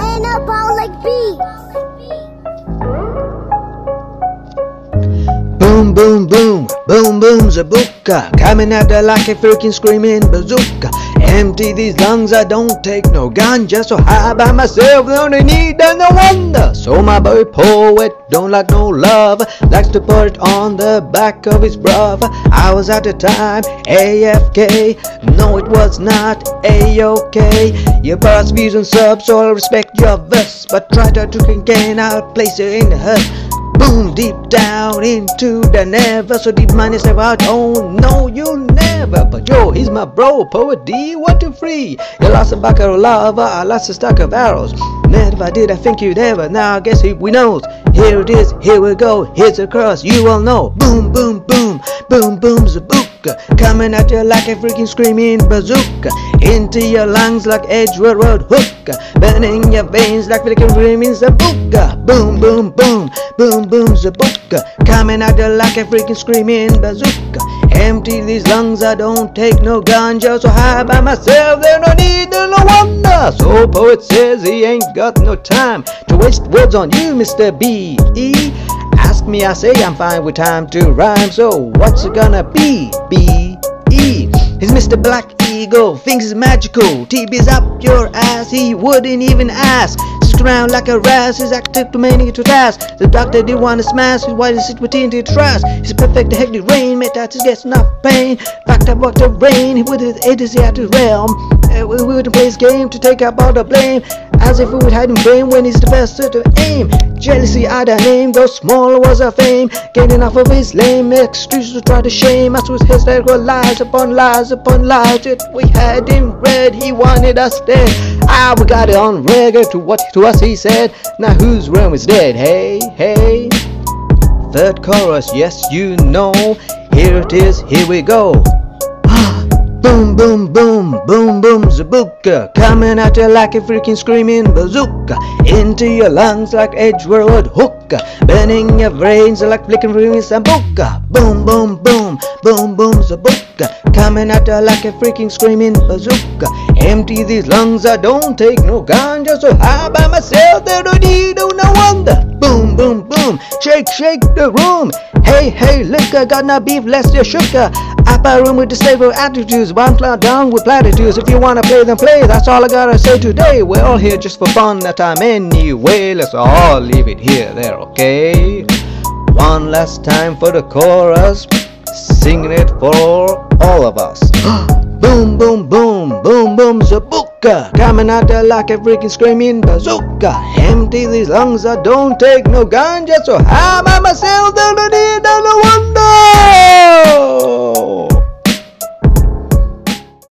Anabolic Beats. Boom, boom, boom, boom, boom, Zabooka. Coming at her like a freaking screaming bazooka. Empty these lungs, I don't take no gun. Just so high by myself, lonely need and no wonder. So my boy Poet don't like no love, likes to put it on the back of his brother. Hours at a time, AFK. No, it was not A-OK. Your past views and subs, so I'll respect your verse, but try to again, I'll place you in the hearse. Boom, deep down into the never. So deep minus never out. Oh no, you never. But yo, he's my bro, PoetD123. You lost a bucket of lava, I lost a stack of arrows. Never did I think you'd ever. Now I guess we knows. Here it is, here we go. Here's a cross, you all know. Boom, boom, boom, boom, boom, Zabooka. Coming at you like a freaking screaming bazooka. Into your lungs like Edgeware Road hookah. Burning your veins like freaking screaming Zabooka. Boom, boom, boom, boom, boom, Zabooka. Coming at you like a freaking screaming bazooka. Empty these lungs, I don't take no ganja. So high by myself, there's no need, there's no wonder. So Poet says he ain't got no time to waste words on you, Mr. B.E. Ask me, I say I'm fine with time to rhyme. So what's it gonna be? B.E. He's Mr. Black Eagle, thinks he's magical. TB's up your ass, he wouldn't even ask. Around like a rash, he's active to many to task. The doctor did wanna smash, his why is it within the trash? He's perfect to hectic rain, made that he gets enough pain. Fact about the rain, with his agency at his realm. We wouldn't play his game to take up all the blame, as if we would hide in vain when he's the best to aim. Jealousy I had a name, though small was her fame. Gained enough of his lame excuses to try to shame us with hysterical lies upon lies upon lies that we had in red. He wanted us dead. Ah, we got it on record to what to us he said. Now whose realm is dead? Hey, hey. Third chorus, yes you know. Here it is, here we go. Boom, boom, boom, boom, boom, Zabooka. Coming at you like a freaking screaming bazooka. Into your lungs like Edgeware Road hookah. Burning your brains like flicking ringing Zabooka. Boom, boom, boom, boom, boom, Zabooka. Coming at you like a freaking screaming bazooka. Empty these lungs, I don't take no ganja. So high by myself, they don't need no wonder. Boom, boom, boom, shake, shake the room. Hey, hey, liquor, got no beef, less your sugar. Upper room with disable attitudes, one cloud down with platitudes. If you wanna play, then play. That's all I gotta say today. We're all here just for fun that time anyway. Let's all leave it here, there, okay? One last time for the chorus, singing it for all of us. Boom, boom, boom, boom, boom, Zabooka. Coming at her like a freaking screaming bazooka. Empty these lungs, I don't take no ganja. So high by myself, don't need no wonder.